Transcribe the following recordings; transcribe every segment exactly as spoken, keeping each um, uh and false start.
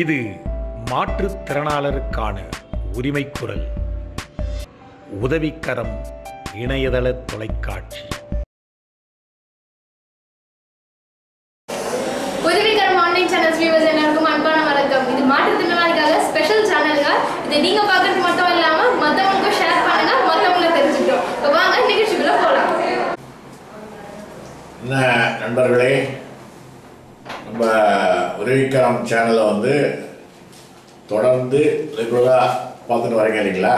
இது மாற்றுத்திறனாளருக்கான உரிமைக்குரல் உதவிக்கரம் இணையதள தொலைக்காட்சி. உதவிக்கரம் ஆன்லைன் சேனல்ஸ் வியூவர்ஸ் எல்லாருக்கும் அன்பான வணக்கம். இது மாற்றுத்திறனாளிகளுக்காக ஸ்பெஷல் சேனல்ங்க. இதை நீங்க பார்க்கறது மட்டும் இல்லாம மத்தவங்களுக்கும் ஷேர் பண்ணுங்க, மத்தவங்கள தெரிஞ்சுக்கிறோம். இப்போ வாங்க நிகழ்ச்சிக்குள்ள போகலாம். நண்பர்களே, நம்ம உதவிக்கரம் சேனலை வந்து தொடர்ந்து ரெகுலராக பார்த்துட்டு வரீங்க இல்லைங்களா?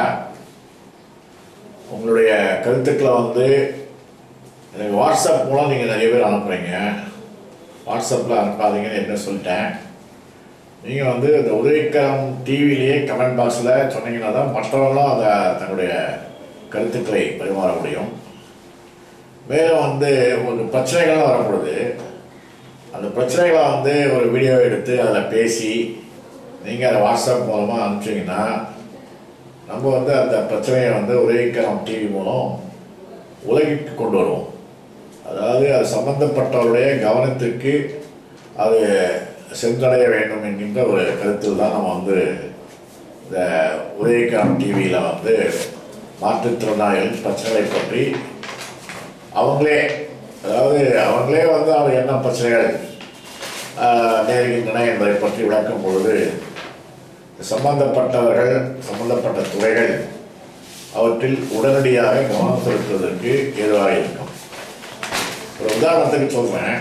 உங்களுடைய கருத்துக்களை வந்து எனக்கு வாட்ஸ்அப் மூலம் நீங்கள் நிறைய பேர் அனுப்புகிறீங்க. வாட்ஸ்அப்பில் அனுப்பாதீங்கன்னு என்ன சொல்லிட்டேன். நீங்கள் வந்து இந்த உதவிக்கரம் டிவிலேயே கமெண்ட் பாக்ஸில் சொன்னீங்கன்னா தான் மற்றவங்களும் அதை தன்னுடைய கருத்துக்களை பரிமாற முடியும். வேறு வந்து உங்களுக்கு பிரச்சனைகள்லாம் வரக்கூடாது. அந்த பிரச்சனைகளை வந்து ஒரு வீடியோ எடுத்து அதில் பேசி நீங்கள் அதை வாட்ஸ்அப் மூலமாக அனுப்பிச்சிங்கன்னா நம்ம வந்து அந்த பிரச்சனையை வந்து உதவிக்கரம் டிவி மூலம் உலகிற்கு கொண்டு வருவோம். அதாவது அது சம்மந்தப்பட்டவருடைய கவனத்திற்கு அது சென்றடைய வேண்டும் என்கின்ற ஒரு கருத்தில் தான் நம்ம வந்து இந்த உதவிக்கரம் டிவியில் வந்து மாற்றுத்திறனாளிகள் பிரச்சனைகளை பற்றி அவங்களே அதாவது அவங்களே வந்து அவர் என்ன பிரச்சனைகள் நேருகின்றன என்பதை பற்றி விளக்கும் பொழுது சம்பந்தப்பட்டவர்கள் சம்பந்தப்பட்ட துறைகள் அவற்றில் உடனடியாக கவனம் செலுத்துவதற்கு ஏதுவாக இருக்கும். ஒரு உதாரணத்துக்கு சொல்கிறேன்.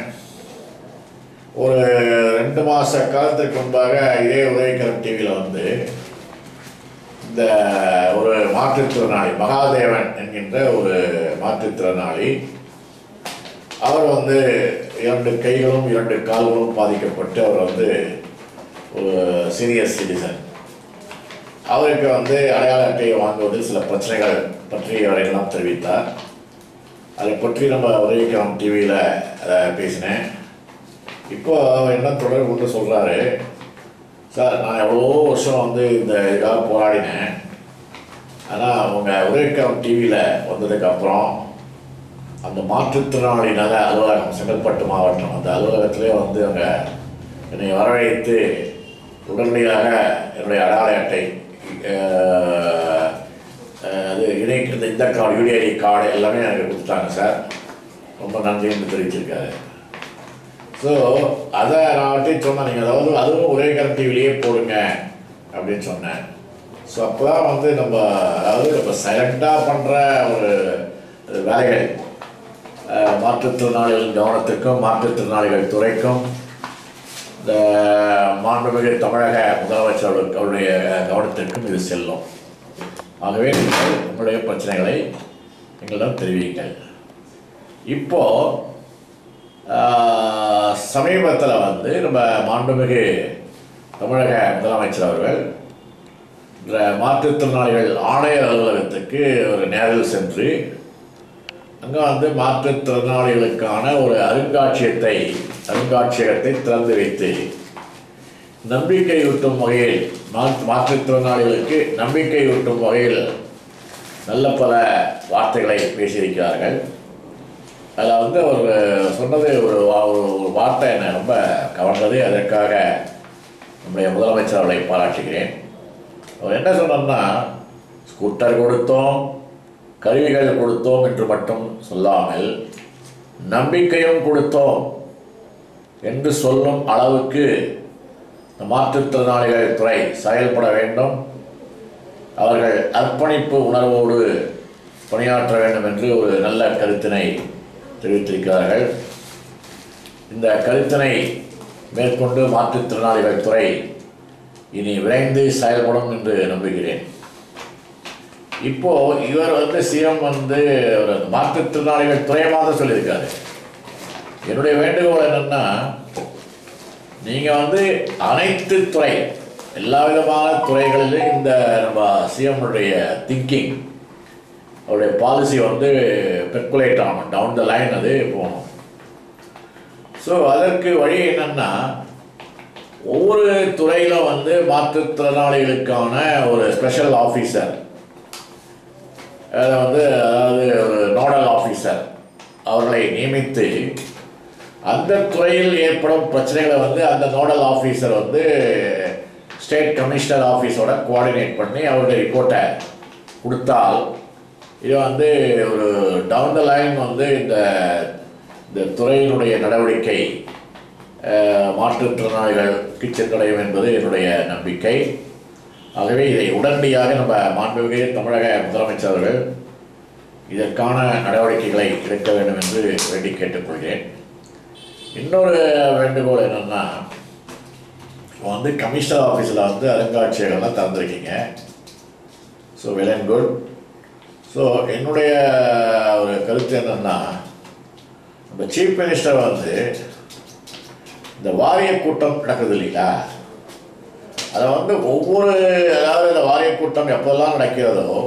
ஒரு ரெண்டு மாத காலத்திற்கு முன்பாக இதே உதவிக்கரம் டிவியில் வந்து இந்த ஒரு மாற்றுத்திறனாளி மகாதேவன் என்கின்ற ஒரு மாற்றுத்திறனாளி, அவர் வந்து இரண்டு கைகளும் இரண்டு கால்களும் பாதிக்கப்பட்டு அவர் வந்து ஒரு சீனியர் சிட்டிசன். அவருக்கு வந்து அடையாள அட்டையை வாங்குவதில் சில பிரச்சனைகள் பற்றி அவரையெல்லாம் தெரிவித்தார். அதை பற்றி நம்ம உதவிக்கரம் டிவியில் அதை பேசினேன். இப்போது அவர் என்ன தொடர்பு கொண்டு சொல்கிறாரு, சார் நான் எவ்வளோ வருஷம் வந்து இந்த இதுக்காக போராடினேன், ஆனால் அவங்க உதவிக்கரம் டிவியில் வந்ததுக்கப்புறம் அந்த மாற்றுத்திறனாளி நல அலுவலகம் செங்கல்பட்டு மாவட்டம் அந்த அலுவலகத்திலே வந்து அவங்க என்னை வரவழைத்து உடனடியாக என்னுடைய அடையாள அட்டை அது இணைக்கிற இந்த கார்டு யூடிஐடி கார்டு எல்லாமே எனக்கு கொடுத்துட்டாங்க சார், ரொம்ப நன்றின்னு தெரிவிச்சிருக்காரு. ஸோ அதை நான் வட்டி சொன்னேன், நீங்கள் அதாவது அதுவும் உதவிக்கரம் டிவிலேயே போடுங்க அப்படின்னு சொன்னேன். ஸோ அப்போ தான் வந்து நம்ம அதாவது நம்ம சைலண்டாக பண்ணுற ஒரு வேலைகள் மாற்றுத்திறனாளிகளின் கவனத்திற்கும் மாற்றுத்திறனாளிகள் துறைக்கும் இந்த மாண்புமிகு தமிழக முதலமைச்சர் அவருடைய கவனத்திற்கும் இது செல்லும். ஆகவே நீங்கள் உங்களுடைய பிரச்சனைகளை எங்களிடம் தெரிவிங்கள். இப்போது சமீபத்தில் வந்து நம்ம மாண்புமிகு தமிழக முதலமைச்சர் அவர்கள் இந்த மாற்றுத்திறனாளிகள் ஆணையர் அலுவலகத்துக்கு ஒரு நேரில் சென்று அங்கே வந்து மாற்றுத்திறனாளிகளுக்கான ஒரு அருங்காட்சியத்தை அருங்காட்சியகத்தை திறந்து வைத்து நம்பிக்கையூட்டும் வகையில் மாற்றுத்திறனாளிகளுக்கு நம்பிக்கையூட்டும் வகையில் நல்ல பல வார்த்தைகளை பேசியிருக்கிறார்கள். அதில் வந்து ஒரு சொன்னது ஒரு ஒரு வார்த்தை என்னை ரொம்ப கவர்ந்தது. அதற்காக நம்முடைய முதலமைச்சர் அவர்களை பாராட்டுகிறேன். அவர் என்ன சொன்னோம்னா, ஸ்கூட்டர் கொடுத்தோம், கருவிகள் கொடுத்தோம் என்று மட்டும் சொல்லாமல் நம்பிக்கையும் கொடுத்தோம் என்று சொல்லும் அளவுக்கு மாற்றுத்திறனாளிகள் துறை செயல்பட வேண்டும், அவர்கள் அர்ப்பணிப்பு உணர்வோடு பணியாற்ற வேண்டும் என்று ஒரு நல்ல கருத்தினை தெரிவித்திருக்கிறார்கள். இந்த கருத்தினை மேற்கொண்டு மாற்றுத்திறனாளிகள் துறை இனி விரைந்து செயல்படும் என்று நம்புகிறேன். இப்போது இவர் வந்து சிஎம் வந்து ஒரு மாற்றுத்திறனாளிகள் துறையமாக தான் சொல்லியிருக்காரு. என்னுடைய வேண்டுகோள் என்னென்னா, நீங்கள் வந்து அனைத்து துறை எல்லா விதமான துறைகளிலும் இந்த நம்ம சிஎம்னுடைய திங்கிங் அவருடைய பாலிசி வந்து பெர்குலேட் ஆகும், டவுன் த லைன் அது போகணும். ஸோ அதற்கு வழி என்னென்னா, ஒவ்வொரு துறையில் வந்து மாற்றுத்திறனாளிகளுக்கான ஒரு ஸ்பெஷல் ஆஃபீஸர் அதை வந்து அதாவது ஒரு நோடல் ஆஃபீஸர் அவர்களை நியமித்து அந்த துறையில் ஏற்படும் பிரச்சனைகளை வந்து அந்த நோடல் ஆஃபீஸர் வந்து ஸ்டேட் கமிஷனர் ஆஃபீஸோட கோஆர்டினேட் பண்ணி அவருடைய ரிப்போர்ட்டை கொடுத்தால் இது வந்து ஒரு டவுன் த லைன் வந்து இந்த இந்த துறையினுடைய நடவடிக்கை மாற்றுத்திறனாளிகளுக்கு சென்றடையும் என்பது என்னுடைய நம்பிக்கை. ஆகவே இதை உடனடியாக நம்ம மாண்புமிகு தமிழக முதலமைச்சர்கள் இதற்கான நடவடிக்கைகளை எடுக்க வேண்டும் என்று வேண்டி கேட்டுக்கொள்கிறேன். இன்னொரு வேண்டுகோள் என்னென்னா, இப்போ வந்து கமிஷனர் ஆஃபீஸில் வந்து அருங்காட்சியகம்லாம் திறந்துருக்கீங்க. So well and good. So என்னுடைய ஒரு கருத்து என்னென்னா, நம்ம சீஃப் மினிஸ்டர் வந்து இந்த வாரிய கூட்டம் நடக்குது இல்லைங்களா, அதை வந்து ஒவ்வொரு அதாவது இந்த வாரிய கூட்டம் எப்போதெல்லாம் நடக்கிறதோ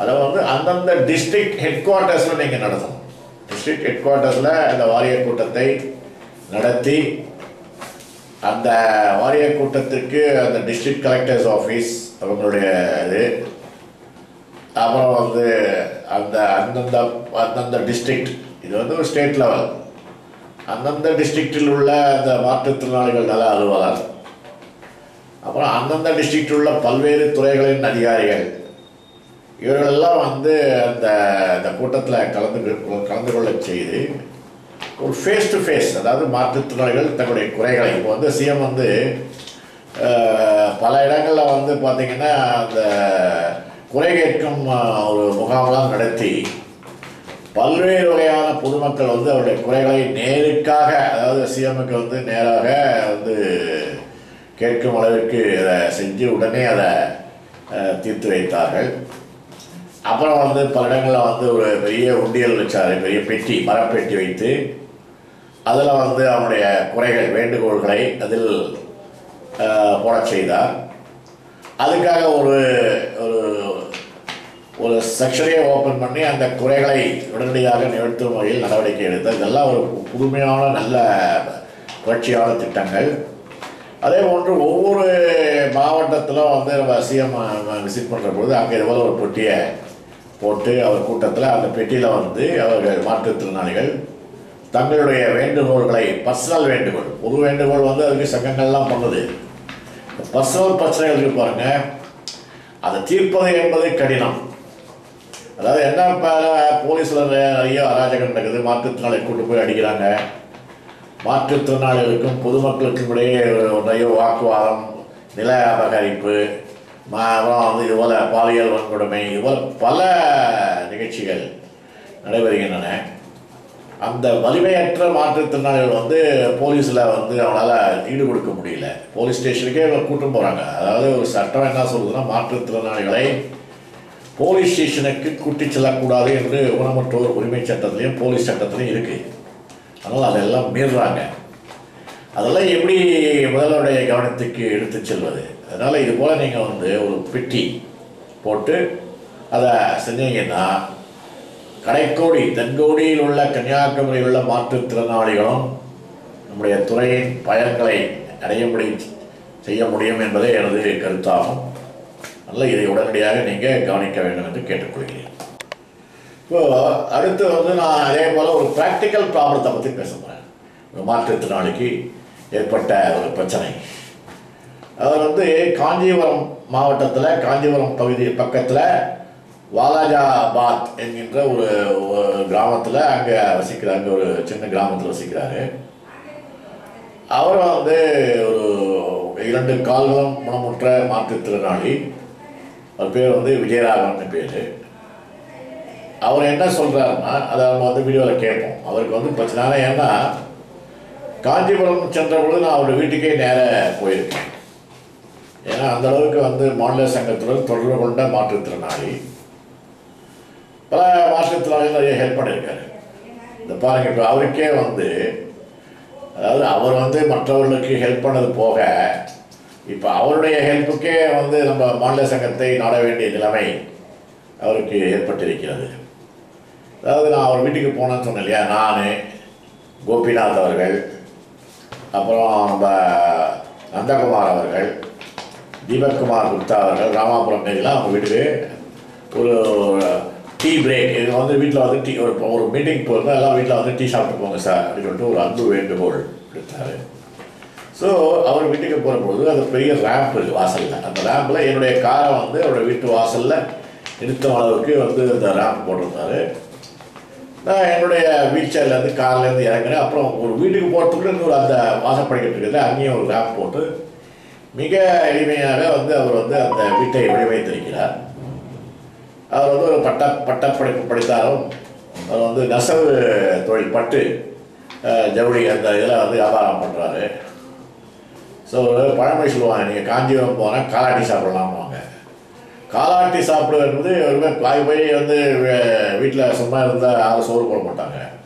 அதை வந்து அந்தந்த டிஸ்ட்ரிக்ட் ஹெட் குவார்ட்டர்ஸில் நீங்கள் நடத்தணும். டிஸ்ட்ரிக்ட் ஹெட் குவார்ட்டர்ஸில் இந்த வாரிய கூட்டத்தை நடத்தி அந்த வாரிய கூட்டத்திற்கு அந்த டிஸ்ட்ரிக்ட் கலெக்டர்ஸ் ஆஃபீஸ் அவங்களுடைய இது, அப்புறம் வந்து அந்த அந்தந்த அந்தந்த டிஸ்ட்ரிக்ட், இது வந்து ஒரு ஸ்டேட் லெவல், அந்தந்த டிஸ்ட்ரிக்டில் உள்ள அந்த மாற்றுத்திறனாளிகள் நல அலுவலர், அப்புறம் அந்தந்த டிஸ்ட்ரிக்டில் உள்ள பல்வேறு துறைகளின் அதிகாரிகள், இவர்களெல்லாம் வந்து அந்த அந்த கூட்டத்தில் கலந்து கலந்து கொள்ள செய்து ஒரு ஃபேஸ் டு ஃபேஸ், அதாவது மாற்றுத்திறனாளிகள் தங்களுடைய குறைகளை, இப்போ வந்து சிஎம் வந்து பல இடங்களில் வந்து பார்த்திங்கன்னா அந்த குறை கேட்கும் ஒரு முகாம்லாம் நடத்தி பல்வேறு வகையான பொதுமக்கள் வந்து அவருடைய குறைகளை நேருக்காக, அதாவது சிஎம்முக்கு வந்து நேராக வந்து கேட்கும் அளவிற்கு அதை செஞ்சு உடனே அதை தீர்த்து வைத்தார்கள். அப்புறம் வந்து பல இடங்களில் வந்து ஒரு பெரிய உண்டியல் வச்சார், பெரிய பெட்டி, மரப்பெட்டி வைத்து அதில் வந்து அவனுடைய குறைகள் வேண்டுகோள்களை அதில் போட செய்தார். அதுக்காக ஒரு ஒரு செக்ஷனையே ஓப்பன் பண்ணி அந்த குறைகளை உடனடியாக நிவர்த்தும் வகையில் நடவடிக்கை எடுத்தார். இதெல்லாம் ஒரு புதுமையான நல்ல புரட்சியான திட்டங்கள். அதே போன்று ஒவ்வொரு மாவட்டத்திலும் வந்து நம்ம சிஎம் விசிட் பண்ணுற பொழுது அங்கே இதுபோல் ஒரு பெட்டியை போட்டு அவர் கூட்டத்தில் அந்த பெட்டியில் வந்து அவர்கள் மாற்றுத்திறனாளிகள் தங்களுடைய வேண்டுகோள்களை, பர்சனல் வேண்டுகோள், பொது வேண்டுகோள் வந்து அதுக்கு சங்கங்கள்லாம் பண்ணுது. பர்சனல் பிரச்சனைகளுக்கு பாருங்கள், அதை தீர்ப்பது என்பது கடினம். அதாவது என்ன, போலீஸில் நிறைய அராஜகம் நடக்குது, மாற்றுத்திறனாளி கூட்டு போய் அடிக்கிறாங்க, மாற்றுத்திறனாளிகளுக்கும் பொதுமக்களுக்கும் இடையே நிறைய வாக்குவாதம், நில அபகரிப்பு, அப்புறம் வந்து இதுபோல் பாலியல் வன்கொடுமை, இதுபோல் பல நிகழ்ச்சிகள் நடைபெறுகின்றன. அந்த வலிமையற்ற மாற்றுத்திறனாளிகள் வந்து போலீஸில் வந்து அவனால் ஈடு கொடுக்க முடியல, போலீஸ் ஸ்டேஷனுக்கே கூட்டம் போகிறாங்க. அதாவது ஒரு சட்டம் என்ன சொல்லுதுன்னா, மாற்றுத்திறனாளிகளை போலீஸ் ஸ்டேஷனுக்கு கூட்டி செல்லக்கூடாது என்று ஊனமுற்றோர் உரிமை சட்டத்திலையும் போலீஸ் சட்டத்திலையும் இருக்குது. அதனால் அதெல்லாம் மீறுறாங்க. அதெல்லாம் எப்படி முதல்வருடைய கவனத்துக்கு எடுத்து செல்வது? அதனால் இது போல் நீங்கள் வந்து ஒரு பெட்டி போட்டு அதை செஞ்சீங்கன்னா கடைக்கோடி தென்கோடியில் உள்ள கன்னியாகுமரியில் உள்ள மாற்றுத்திறனாளிகளும் நம்முடைய துறையின் பயன்களை அடையும்படி செய்ய முடியும் என்பதே எனது கருத்தாகும். அதனால் இதை உடனடியாக நீங்கள் கவனிக்க வேண்டும் என்று கேட்டுக்கொள்கிறேன். இப்போது அடுத்து வந்து நான் அதே போல் ஒரு ப்ராக்டிக்கல் ப்ராப்ளத்தை பற்றி பேச போகிறேன். மாற்றுத்திறனாளிக்கு ஏற்பட்ட ஒரு பிரச்சனை, அது வந்து காஞ்சிபுரம் மாவட்டத்தில் காஞ்சிபுரம் பகுதி பக்கத்தில் வாலாஜாபாத் என்கின்ற ஒரு கிராமத்தில் அங்கே வசிக்கிறாங்க, ஒரு சின்ன கிராமத்தில் வசிக்கிறாரு. அவர் வந்து ஒரு இரண்டு கால்களும் குணமுற்ற மாற்றுத்திறனாளி, அவர் பேர் வந்து விஜயராகவன் பேர். அவர் என்ன சொல்கிறாருன்னா, அதை நம்ம வந்து வீடியோவில் கேட்போம். அவருக்கு வந்து பிரச்சனை ஏன்னா, காஞ்சிபுரம் சென்ற பொழுது நான் அவருடைய வீட்டுக்கே நேராக போயிருக்கேன். ஏன்னா அந்தளவுக்கு வந்து மாநில சங்கத்துடன் தொடர்பு கொண்ட மாற்றுத்திறனாளி, பல மாற்றுத்திறனாளிகள் நிறைய ஹெல்ப் பண்ணியிருக்காரு. இந்த பாருங்கள், இப்போ அவருக்கே வந்து அதாவது அவர் வந்து மற்றவர்களுக்கு ஹெல்ப் பண்ணது போக இப்போ அவருடைய ஹெல்ப்புக்கே வந்து நம்ம மாநில சங்கத்தை நாட வேண்டிய நிலைமை அவருக்கு ஏற்பட்டிருக்கிறது. அதாவது நான் அவர் வீட்டுக்கு போனேன்னு சொன்னேன் இல்லையா, நான் கோபிநாத் அவர்கள், அப்புறம் நம்ம நந்தகுமார் அவர்கள், தீபக்குமார் குப்தா அவர்கள், ராமாபுரம் இதெல்லாம் அவங்க வீட்டுக்கு ஒரு டீ பிரேக், இது வந்து வீட்டில் வந்து டீ ஒரு ஒரு மீட்டிங் போயிருந்தோம், எல்லாம் வீட்டில் வந்து டீ சாப்பிட்டு போங்க சார் அப்படின்னு சொல்லிட்டு ஒரு அன்பு வேண்டுகோள் எடுத்தார். So So, our meeting is a prayer ramp. The ramp is a car, the ramp. I have a wheelchair and the car and the aircraft. We did what to do at the Wasapaka together. I knew rap porter. Mika, I may have the Vita every way. Our other Pata Pata Paditaro, the Nasal Tori Patti, Javri and the Abara Patare. So, Paramishlo and Kanjipuram Bona, Kalati Sabralama. Kalati Sapra, they fly away and they wheatla somewhere in the Alsor.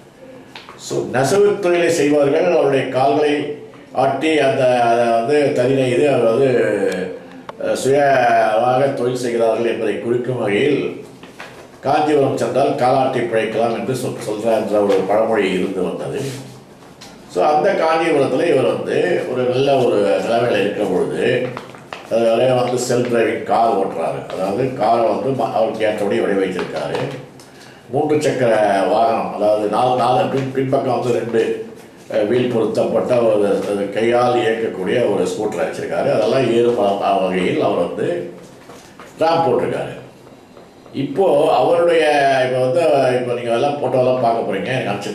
So, Nasavu Trile Savargal or a Kalai, Atti and the Tarina Ida or the Suya Trile Sagar, the curriculum hill, Kanjipuram Chandal, Kalati Praikalam, and this Sultan Paramari Hill. So, on the Kanjipuram, they were a level. They are the self-driving car. The car is out there. They are very car. They check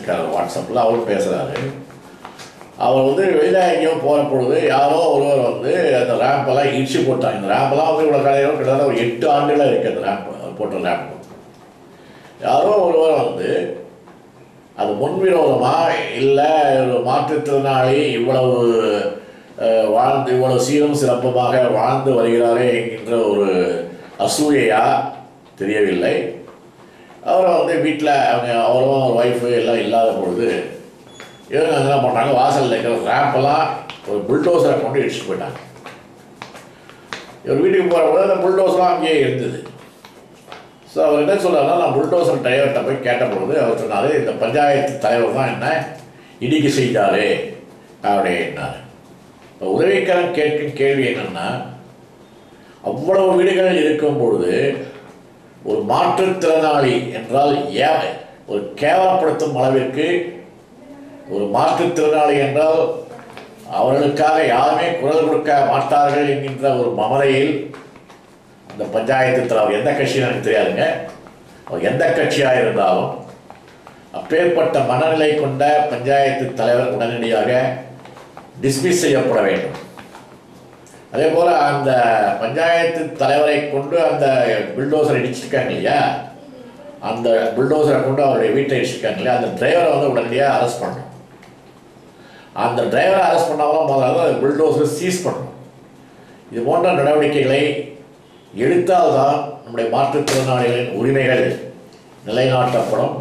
the car. Our வந்து வெளியில எங்கேயோ போற பொழுது யாரோ ஒருவர் வந்து அந்த ramp எல்லாம் இடிச்சு போட்டாங்க. அந்த ரேம்ப் எல்லாம் இவ்வளவு காலையில கிட்டத்தட்ட ஒரு எட்டு ஆண்டுகளா இருக்கு அந்த ரேம்ப் போட்ட ரேம்ப். யாரோ ஒருவர் வந்து அது முன்விரோதமா இல்ல மாற்றுத்திறனாளி இவ்வளவு வாழ்ந்து இவ்வளவு சீரும் சிறப்புமாக வாழ்ந்து வருகிறாரே என்ற ஒரு அசூயையா தெரியவில்லை. அவர் வந்து வீட்ல அவரும் ஒரு வைஃப் எல்லாம் இல்லாத பொழுது here is a ramp, a bulldozer. If you have a video, a bulldozer is here. So, I told a bulldozer tire to be catapulted. I told you, the Panjai tire of mine, Idikisi Dare, Arena. The very current carry in a video can ஒரு மாற்றுத்திறனாளி என்றால் யாரை ஒரு கேவலப்படுத்தும் அளவிற்கு ஒரு மாற்றுத்திறனாளி என்றால் அவர்களுக்காக யாருமே குரல் கொடுக்க மாட்டார்கள் என்கின்ற ஒரு மமதையில் அந்த பஞ்சாயத்துல அவர் எந்த கட்சியில தெரியாதுங்க அவர் எந்த கட்சியா இருந்தாலும் அப்பேற்பட்ட மனநிலை கொண்ட பஞ்சாயத்து தலைவர் உடனடியாக டிஸ்மிஸ் செய்யப்பட வேண்டும். அதே போல அந்த பஞ்சாயத்து தலைவரை கொண்டு அந்த புல்டோசர் இடிச்சிட்டாங்க இல்லையா அந்த புல்டோசரை கொண்டு அவருடைய வீட்டை இடிச்சிட்டாங்க இல்லையா அந்த டிரைவரை வந்து உடனடியாக அரெஸ்ட் பண்ணணும். அந்த டிரைவர் அரெஸ்ட் பண்ணாலும் முதல்ல புல்டோசர் சீஸ் பண்ணணும். இது போன்ற நடவடிக்கைகளை எடுத்தால்தான் நம்முடைய மாற்றுத்திறனாளிகளின் உரிமைகள் நிலைநாட்டப்படும்.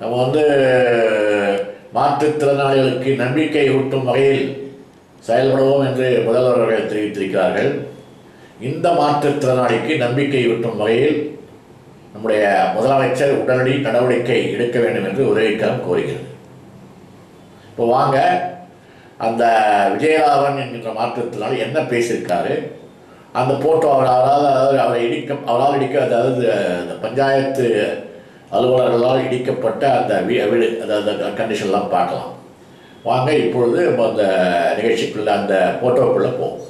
நம்ம வந்து மாற்றுத்திறனாளிகளுக்கு நம்பிக்கை ஊட்டும் வகையில் செயல்படுவோம் என்று முதல்வர் அவர்கள் தெரிவித்திருக்கிறார்கள். இந்த மாற்றுத்திறனாளிக்கு நம்பிக்கை ஊட்டும் வகையில் நம்முடைய முதலமைச்சர் உடனடி நடவடிக்கை எடுக்க வேண்டும் என்று உதவிக்காரம் கோருகிறது. இப்போ வாங்க அந்த விஜயராவன் என்கிற மாற்றத்தினால என்ன பேசியிருக்காரு அந்த போட்டோ அவர் அவரால் அவரை இடிக்க அவரால் இடிக்க அதாவது அந்த பஞ்சாயத்து அலுவலர்களால் இடிக்கப்பட்ட அந்த வீடு அதாவது அந்த கண்டிஷன்லாம் பார்க்கலாம். வாங்க இப்பொழுது நம்ம அந்த நிகழ்ச்சிக்குள்ளே அந்த போட்டோக்குள்ளே போவோம்.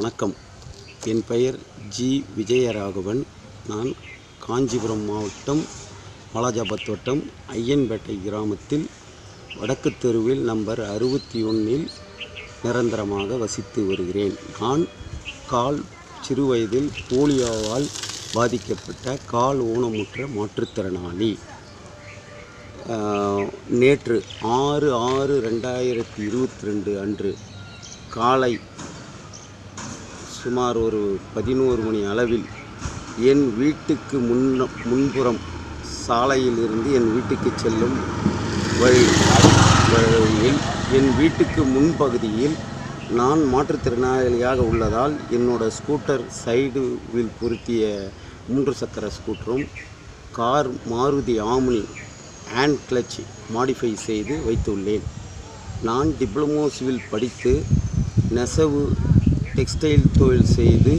வணக்கம். என் பெயர் ஜி விஜயராகவன். நான் காஞ்சிபுரம் மாவட்டம் வாலாஜாபாத் வட்டம் ஐயன்பேட்டை கிராமத்தில் வடக்கு தெருவில் நம்பர் அறுபத்தி ஒன்றில் நிரந்தரமாக வசித்து வருகிறேன். நான் கால் சிறுவயதில் போலியோவால் பாதிக்கப்பட்ட கால் ஊனமுற்ற மாற்றுத்திறனாளி. நேற்று ஆறு ஆறு ரெண்டாயிரத்தி இருபத்தி ரெண்டு அன்று காலை சுமார் ஒரு பதினோரு மணி அளவில் என் வீட்டுக்கு முன்ன முன்புறம் சாலையிலிருந்து என் வீட்டுக்கு செல்லும் வழி வழியில் என் வீட்டுக்கு முன்பகுதியில் நான் மாற்றுத்திறனாளியாக உள்ளதால் என்னோட ஸ்கூட்டர் சைடு வீல் பொருத்திய மூன்று சக்கர ஸ்கூட்டரும் car Maruti Omni hand clutch modify செய்து வைத்துள்ளேன். நான் டிப்ளமோ சிவில் படித்து நெசவு டெக்ஸ்டைல் தொழில் செய்து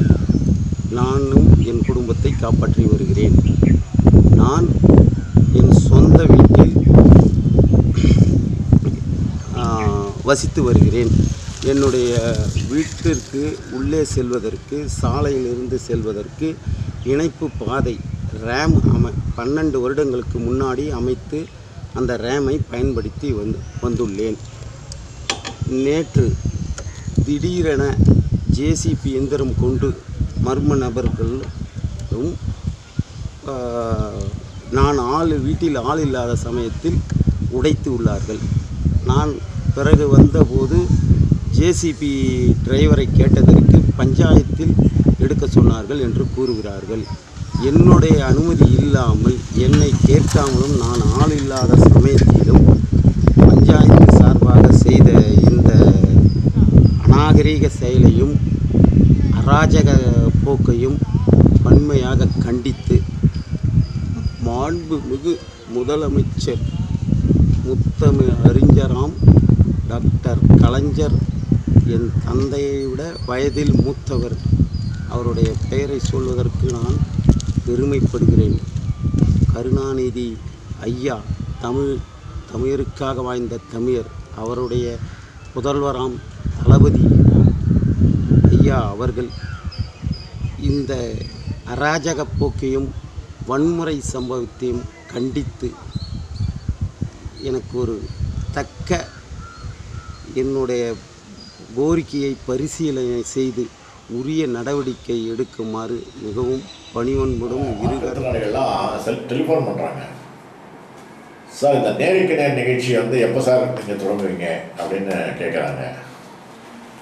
நானும் என் குடும்பத்தை காப்பாற்றி வருகிறேன். நான் என் சொந்த வீட்டில் வசித்து வருகிறேன். என்னுடைய வீட்டிற்கு உள்ளே செல்வதற்கு சாலையிலிருந்து செல்வதற்கு இணைப்பு பாதை ரேம் அமை பன்னெண்டு வருடங்களுக்கு முன்னாடி அமைத்து அந்த ரேமை பயன்படுத்தி வந்து வந்துள்ளேன். நேற்று திடீரென ஜேசிபி எந்திரம் கொண்டு மர்ம நபர்களும் நான் ஆள் வீட்டில் ஆள் இல்லாத சமயத்தில் உடைத்து உள்ளார்கள். நான் பிறகு வந்தபோது ஜேசிபி டிரைவரை கேட்டதற்கு பஞ்சாயத்தில் எடுக்க சொன்னார்கள் என்று கூறுகிறார்கள். என்னுடைய அனுமதி இல்லாமல் என்னை கேட்காமலும் நான் ஆள் இல்லாத சமயத்திலும் பஞ்சாயத்து சார்பாக செய்த இந்த அநாகரீக செயலையும் அராஜக போக்கையும் வன்மையாக கண்டித்து மாண்புமிகு முதலமைச்சர் முத்தமிழ் அறிஞராம் டாக்டர் கலைஞர் என் தந்தையை விட வயதில் மூத்தவர். அவருடைய பெயரை சொல்வதற்கு நான் பெருமைப்படுகிறேன். கருணாநிதி ஐயா தமிழ் தமிழருக்காக வாய்ந்த தமிழர். அவருடைய புதல்வராம் தளபதி ஐயா அவர்கள் இந்த அராஜக போக்கையும் வன்முறை சம்பவத்தையும் கண்டித்து எனக்கு ஒரு தக்க என்னுடைய கோரிக்கையை பரிசீலனை செய்து உரிய நடவடிக்கை எடுக்குமாறு மிகவும் பணிவன்படும் இருகரம் டெலிஃபோன் பண்ணுறாங்க. சார், இந்த நேருக்கு நேர் நிகழ்ச்சியை வந்து எப்போ சார் நீங்கள் தொடங்குவீங்க அப்படின்னு கேட்குறாங்க.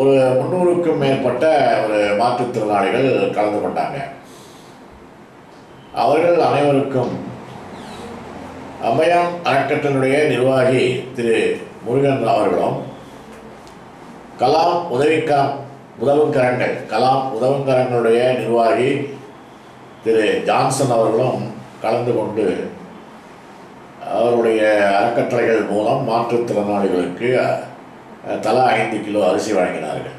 ஒரு முந்நூறுக்கும் மேற்பட்ட ஒரு மாற்றுத்திறனாளிகள் கலந்து கொண்டாங்க. அவர்கள் அனைவருக்கும் அபயம் அறக்கட்டளையினுடைய நிர்வாகி திரு முருகன் அவர்களும் கலாம் உதவிக்கா உதவுக்கரங்கள் கலாம் உதவுக்கரங்களுடைய நிர்வாகி திரு ஜான்சன் அவர்களும் கலந்து கொண்டு அவருடைய அறக்கட்டளைகள் மூலம் மாற்றுத்திறனாளிகளுக்கு தலா ஐந்து கிலோ அரிசி வழங்கினார்கள்.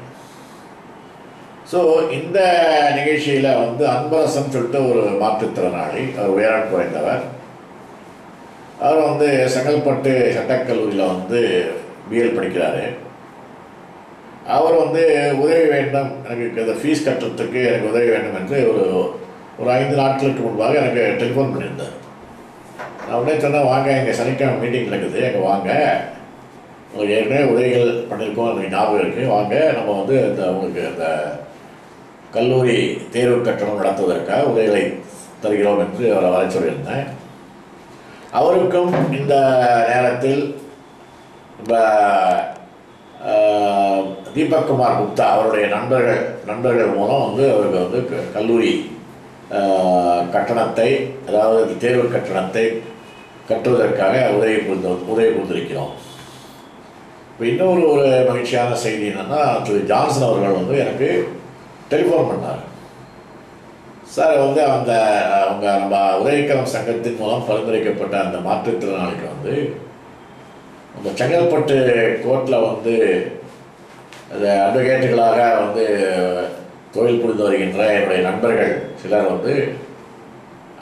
ஸோ இந்த நிகழ்ச்சியில் வந்து அன்பரசன் சொல்லிட்டு ஒரு மாற்றுத்திறனாளி, அவர் உயரம் குறைந்தவர். அவர் வந்து செங்கல்பட்டு சட்டக்கல்லூரியில் வந்து பிஎல் படிக்கிறாரு. அவர் வந்து உதவி வேண்டும், எனக்கு அந்த ஃபீஸ் கட்டுறதுக்கு எனக்கு உதவி வேண்டும் என்று ஒரு ஒரு ஐந்து நாட்களுக்கு முன்பாக எனக்கு டெலிஃபோன் பண்ணியிருந்தார். நான் உடனே சொன்னால், வாங்க எங்கள் சனிக்கிழமை மீட்டிங் இருக்குது, எங்கள் வாங்க, உங்களுக்கு ஏற்கனவே உதவிகள் பண்ணியிருக்கோம், எனக்கு ஞாபகம் இருக்குது, வாங்க நம்ம வந்து இந்த உங்களுக்கு அந்த கல்லூரி தேர்வு கட்டணம் நடத்துவதற்காக உதவிகளை தருகிறோம் என்று அவரை வர சொல்லியிருந்தேன். அவருக்கும் இந்த நேரத்தில் இப்போ தீபக்குமார் குப்தா அவருடைய நண்பர்கள் நண்பர்கள் மூலம் வந்து அவருக்கு வந்து கல்லூரி கட்டணத்தை, அதாவது தேர்வு கட்டணத்தை கட்டுவதற்காக உதவி புரிந்து உதவி புரிந்திருக்கிறோம். இப்போ இன்னொரு ஒரு மகிழ்ச்சியான செய்தி என்னென்னா, திரு ஜான்சன் அவர்கள் வந்து எனக்கு டெலிஃபோன் பண்ணார். சார், வந்து அந்த அவங்க நம்ம உதவிக்கரம் சங்கத்தின் மூலம் பரிந்துரைக்கப்பட்ட அந்த மாற்றுத்திறனாளிக்கு வந்து அந்த செங்கல்பட்டு கோர்ட்டில் வந்து அந்த அட்வொகேட்டுகளாக வந்து தொழில் புரிந்து வருகின்ற என்னுடைய நண்பர்கள் சிலர் வந்து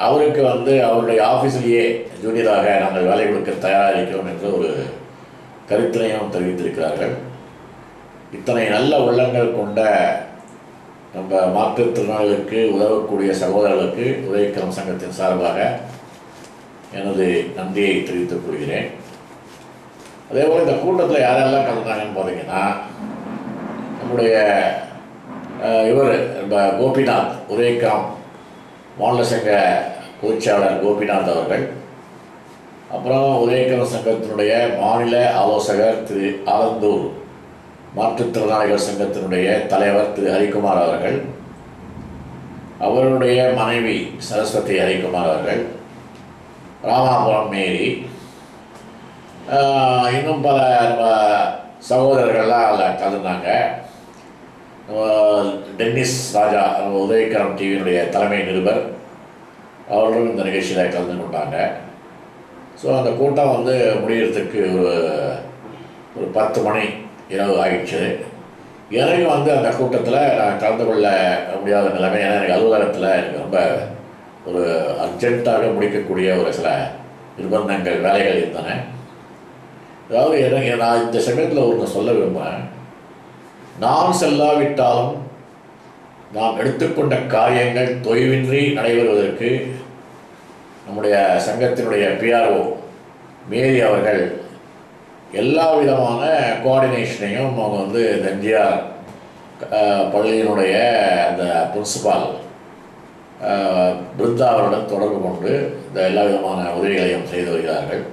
அவருக்கு வந்து அவருடைய ஆஃபீஸ்லேயே ஜூனியராக நாங்கள் வேலை கொடுக்க தயாரிக்கிறோம் என்று ஒரு கருத்தினையும் தெரிவித்திருக்கிறார்கள். இத்தனை நல்ல உள்ளங்கள் கொண்ட நம்ம மாற்றுத்திறனாளிகளுக்கு உதவக்கூடிய சகோதரர்களுக்கு உதவிக்கிரம் சங்கத்தின் சார்பாக எனது நன்றியை தெரிவித்துக் கொள்கிறேன். அதேபோல் இந்த கூட்டத்தில் யாரெல்லாம் கலந்தாங்கன்னு பார்த்தீங்கன்னா, நம்முடைய இவர் கோபிநாத் உதவிக்கிரம் மாநில சங்க பொதுச்செயலாளர் கோபிநாத் அவர்கள், அப்புறம் உதயக்கரம் சங்கத்தினுடைய மாநில ஆலோசகர் திரு ஆலந்தூர், மாற்றுத்திறனாளிகள் சங்கத்தினுடைய தலைவர் திரு ஹரிகுமார் அவர்கள், அவருடைய மனைவி சரஸ்வதி ஹரிகுமார் அவர்கள், ராமாபுரம் மேரி, இன்னும் பல சகோதரர்கள்லாம் அதில் கலந்தாங்க. டென்னிஸ் ராஜா உதயக்கரம் டிவியினுடைய தலைமை நிருபர் அவர்களும் இந்த நிகழ்ச்சியில் கலந்து கொண்டாங்க. ஸோ அந்த கூட்டம் வந்து முடிகிறதுக்கு ஒரு ஒரு பத்து மணி இரவு ஆகிடுச்சு. எனக்கு வந்து அந்த கூட்டத்தில் நான் கலந்து கொள்ள முடியாத நிலைமை, ஏன்னா எனக்கு அலுவலகத்தில் எனக்கு ரொம்ப ஒரு அர்ஜென்ட்டாக முடிக்கக்கூடிய ஒரு சில நிர்பந்தங்கள் வேலைகள் இருந்தன. அதாவது எனக்கு நான் இந்த சமயத்தில் ஒன்று சொல்ல விரும்புகிறேன், நாம் செல்லாவிட்டாலும் நாம் எடுத்துக்கொண்ட காரியங்கள் தொய்வின்றி நடைபெறுவதற்கு நம்முடைய சங்கத்தினுடைய பிஆர்ஓ மேரி அவர்கள் எல்லா விதமான கோஆர்டினேஷனையும் அவங்க வந்து இந்த எம்ஜிஆர் பள்ளியினுடைய அந்த பிரின்சிபால் பிருந்தாவருடன் தொடர்பு கொண்டு இந்த எல்லா விதமான உதவிகளையும் செய்து வருகிறார்கள்.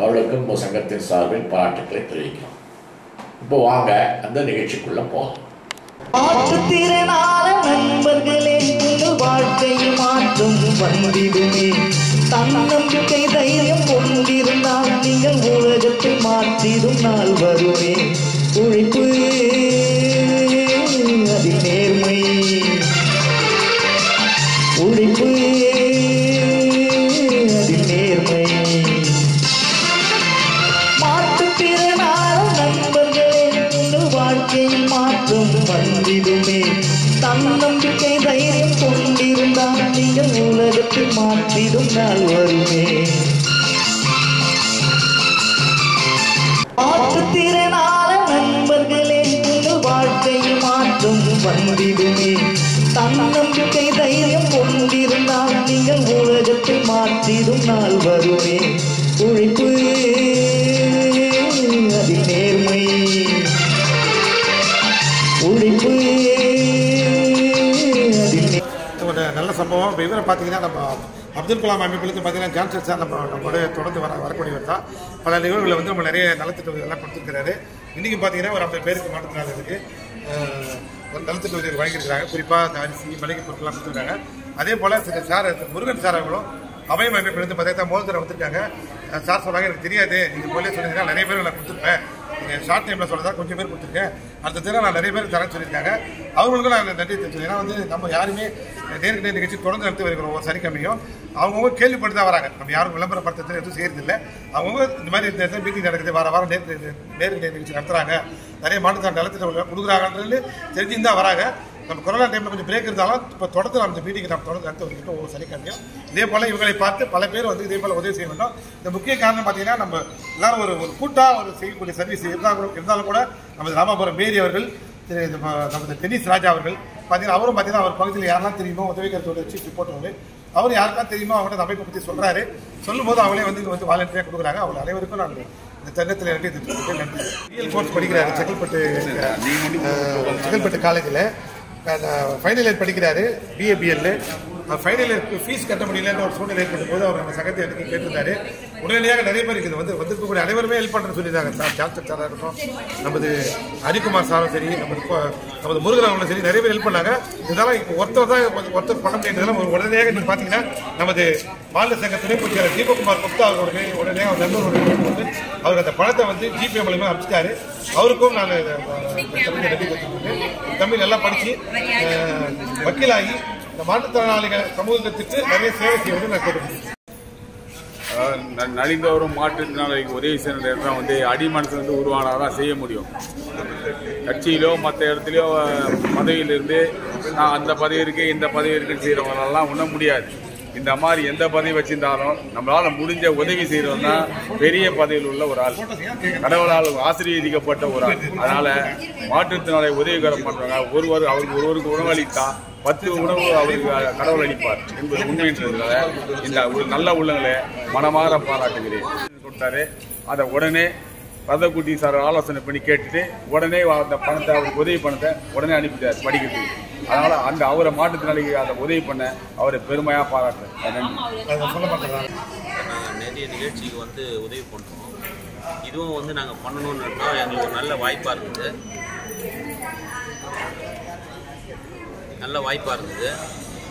அவர்களுக்கும் சங்கத்தின் சார்பில் பாராட்டுக்களை தெரிவிக்கிறோம். இப்போ வாங்க அந்த நிகழ்ச்சிக்குள்ள போகலாம். மாற்றுத்திறனால நண்பர்களே, முழு வாழ்க்கையில் மாற்றம் வந்திடுமே. தன்னம்பிக்கை தைரியம் கொண்டிருந்தால் நீங்கள் உலகத்தை மாற்றிடும் நாள் வருமே. உழைப்பு அது நேர்மை, உழைப்பு அது நேர்மை. மாற்றுத்திறனால நண்பர்களே, முழு வாழ்க்கையில் மாற்றம் வந்திடுமே. தன்னம்பிக்கை தைரியம் கொண்டிருந்தால் நீங்கள் உலகத்தை மாற்றிடும் நாள் வருமே. மாற்றுத்திறனால நண்பர்களே, முழு வாழ்க்கையில் மாற்றம் வந்திடுமே. தன்னம்பிக்கை தைரியம் கொண்டிருந்தால் நீங்கள் உலகத்தை மாற்றிடும் நாள் வருமே. உழைப்பு அது நேர்மை, உழைப்பு நல்ல சம்பவம். இப்போ இவரை பார்த்தீங்கன்னா நம்ம அப்துல் கலாம் அமைப்பிலிருந்து பார்த்தீங்கன்னா ஜான்சர் சார் நம்ம நம்மளுடைய தொடர்ந்து வர வரக்கூடியவர் தான். பல நிகழ்வுகளை வந்து நம்ம நிறைய நலத்திட்ட உதவிகள்லாம் கொடுத்துருக்கிறாரு. இன்றைக்கி பார்த்தீங்கன்னா ஒரு ஐம்பது பேருக்கு மாற்றுத்திறனாளிகளுக்கு ஒரு நலத்திட்ட உதவிகள் வாங்கியிருக்கிறாங்க. குறிப்பாக அந்த அரிசி மளிகை பொருட்கள்லாம் கொடுத்துருக்காங்க. அதே போல் சில சார் முருகன் சார் அவங்களும் அவையம் அமைப்பிலிருந்து பார்த்தீங்கன்னா மோதிரம் வந்திருக்காங்க. சார் சொன்னாங்க, எனக்கு தெரியாது, நீங்கள் போலே சொன்னீங்கன்னா நிறைய பேர் நான் கொடுத்துருப்பேன், ஷார்ட் டைமில் சொல்கிறதா கொஞ்சம் பேர் கொடுத்துருக்கேன், அடுத்த தினம் நான் நிறைய பேர் தரேன்னு சொல்லியிருக்காங்க. அவங்களுக்கும் நான் நன்றி தெரிவிச்சேன். ஏன்னா வந்து நம்ம யாருமே நேருக்கு நிகழ்ச்சி தொடர்ந்து நடத்தி வருகிறோம். ஒரு சனிக்கிழமையும் அவங்கவுங்க கேள்விப்பட்டு தான் வராங்க. நம்ம யாரும் விளம்பரப்படுத்த எதுவும் செய்யறதில்லை. அவங்கவுங்க இந்த மாதிரி நேரத்தில் மீட்டிங் நடக்குது, வார வாரம் நேர் நேருக்கு நிகழ்ச்சி நடத்துகிறாங்க, நிறைய மாநில நலத்திட்ட கொடுக்குறாங்கன்றது தெரிஞ்சுன்னு தான் வராங்க. நம்ம கொரோனா டைமில் கொஞ்சம் பிரேக் இருந்தாலும் இப்போ தொடர்ந்து நம்ம மீட்டிங் நம்ம தொடர்ந்து நடத்த வந்துட்டு ஒவ்வொரு சனிக்கிழமையும் இதே போல் இவங்களை பார்த்து பல பேர் வந்து இதே போல் உதவி செய்ய வேண்டும். இந்த முக்கிய காரணம் பார்த்தீங்கன்னா நம்ம எல்லாரும் ஒரு ஒரு கூட்டாக ஒரு செய்யக்கூடிய சர்வீஸ் இருந்தாலும் இருந்தாலும் கூட நமது ராமாபுரம் மேரி அவர்கள், திரு நமது டென்னிஸ் ராஜா அவர்கள் பார்த்தீங்கன்னா அவரும் பார்த்தீங்கன்னா அவர் பகுதியில் யாரெல்லாம் தெரியுமோ உதவிக்கிறதோடு வச்சு ரிப்போர்ட்டவர்கள் அவர் யாருக்காக தெரியுமோ அவங்கள்ட்ட அமைப்பை பற்றி சொல்கிறாரு. சொல்லும்போது அவங்களே வந்து இது வந்து வாலண்டியாக கொடுக்குறாங்க. அவங்க அனைவருக்கும் நான் இந்த தருணத்தில் நன்றி தெரிவித்துக்கிறேன். நன்றி. ரியல் கோர்ஸ் படிக்கிறாரு செங்கல்பட்டு செங்கல்பட்டு காலேஜில் ஃபைனல் இயர் படிக்கிறாரு, பிஏபிஎல்லு. ஃபைனல் இயருக்கு ஃபீஸ் கட்ட முடியலன்னு ஒரு சூழ்நிலை ஏற்படும்போது அவர் நம்ம சங்கத்தை எடுத்து கேட்டிருந்தாரு. உடனடியாக நிறைய பேர் இருக்குது வந்து வந்திருக்கக்கூடிய அனைவருமே ஹெல்ப் பண்ணுறேன்னு சொல்லியிருந்தாங்க. சார் ஜான்சர் சாராக இருக்கட்டும், நமது ஹரிகுமார் சாரும் சரி, நமது நமது முருகராவனும் சரி, நிறைய பேர் ஹெல்ப் பண்ணாங்க. இதெல்லாம் இப்போ ஒருத்தர் தான் ஒருத்தர் பண்ண முடியாததெல்லாம் ஒரு உடனடியாக நீங்கள் பார்த்தீங்கன்னா நமது மாநில சங்க துணை பொதுச்செயலாளர் தீபக்குமார் குப்தா அவர்களுடைய உடனே அவர் நண்பர்களுடைய வந்து அவருக்கு அந்த பணத்தை வந்து ஜிபே மூலமா அனுப்பிச்சிட்டாரு. அவருக்கும் நான் தமிழ் எல்லாம் படித்து வக்கீலாகி இந்த மாற்றுத்திறனாளிகள் சமூகத்திற்கு நிறைய சேவை செய்வது நான் கேட்டுக்கிறேன். நலிந்தவரும் மாற்றுத்திறனாளிகளுக்கு உதவி செய்கிற நேரத்தில் வந்து அடிமனசுலேருந்து உருவானதான் செய்ய முடியும். கட்சியிலோ மற்ற இடத்துலையோ பதவியிலிருந்து நான் அந்த பதவி இருக்குது இந்த பதவி இருக்குன்னு செய்கிறவங்களெல்லாம் உணர முடியாது. இந்த மாதிரி எந்த பதவி வச்சிருந்தாலும் நம்மளால முடிஞ்ச உதவி செய்யறதுன்னா பெரிய பதவியில் உள்ள ஒரு ஆள், கடவுளால் ஆசீர்வதிக்கப்பட்ட ஒரு ஆள். அதனால மாற்றுத்திறனாளி உதவிகரம் பண்றாங்க. ஒருவர் அவருக்கு ஒருவருக்கு உணவளித்தா பத்து உணவு அவருக்கு கடவுள் அளிப்பார் என்பது உண்மைன்றதுனால இந்த ஒரு நல்ல உள்ளங்களை மனமாற பாராட்டுகிறேன் கொடுத்தாரு. அதை உடனே ரதக்குட்டி சார் ஆலோசனை பண்ணி கேட்டுட்டு உடனே அந்த பணத்தை அவருக்கு உதவி பணத்தை உடனே அனுப்பிட்டார் படிக்கிறதுக்கு. அதனால அந்த அவரை மாற்றுத்திறனாளிக்கு அதை உதவி பண்ண அவரை பெருமையாக பாராட்டுறேன். நிறைய நிகழ்ச்சிக்கு வந்து உதவி பண்ணுறோம். இதுவும் வந்து நாங்கள் பண்ணணும்னா எங்களுக்கு ஒரு நல்ல வாய்ப்பாக இருக்குது நல்ல வாய்ப்பாக இருக்குது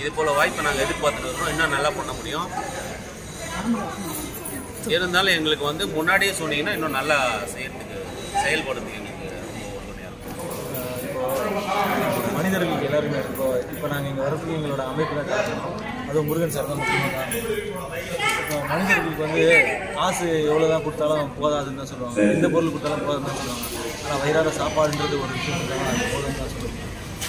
இது போல் வாய்ப்பை நாங்கள் எதிர்பார்த்துட்டு இருக்கோம். இன்னும் நல்லா பண்ண முடியும். இருந்தாலும் எங்களுக்கு வந்து முன்னாடியே சொன்னீங்கன்னா இன்னும் நல்லா செய்யறதுக்கு செயல்படுது. எங்களுக்கு இப்போ மனிதர்களுக்கு எல்லாருமே இருக்கோம். இப்போ நாங்கள் இங்கே வரத்துக்கு எங்களோட அமைப்பில் காரணம் அதுவும் முருகன் சார் தான் முக்கியமாக தான். இப்போ மனிதர்களுக்கு வந்து காசு எவ்வளோ தான் கொடுத்தாலும் போதாதுன்னு தான் சொல்லுவாங்க. எந்த பொருள் கொடுத்தாலும் போதாதுன்னு தான் சொல்லுவாங்க. ஆனால் வயிறார சாப்பாடுன்றது ஒரு விஷயம் இருக்காங்க, அது போதுன்னு தான் சொல்லுவாங்க.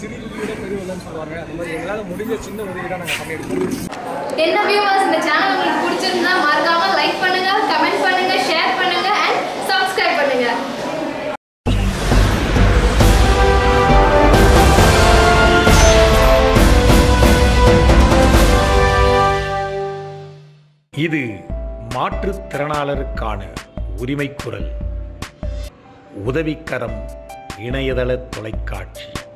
சிறிய உதவியோட பெரிய உதவின்னு சொல்லுவாங்க. அந்த மாதிரி எங்களால் முடிஞ்ச சின்ன உதவி தான் நாங்கள் பண்ணிடுவோம். என்ன வியூவர்ஸ், இந்த சேனல் உங்களுக்கு பிடிச்சிருந்தா மறக்காம லைக் பண்ணுங்க, கமெண்ட் பண்ணுங்க, ஷேர் பண்ணுங்க அண்ட் சப்ஸ்கிரைப் பண்ணுங்க. இது மாற்றுத்திறனாளருக்கான உரிமைக்குரல் உதவிக்கரம் இணையதள தொலைக்காட்சி.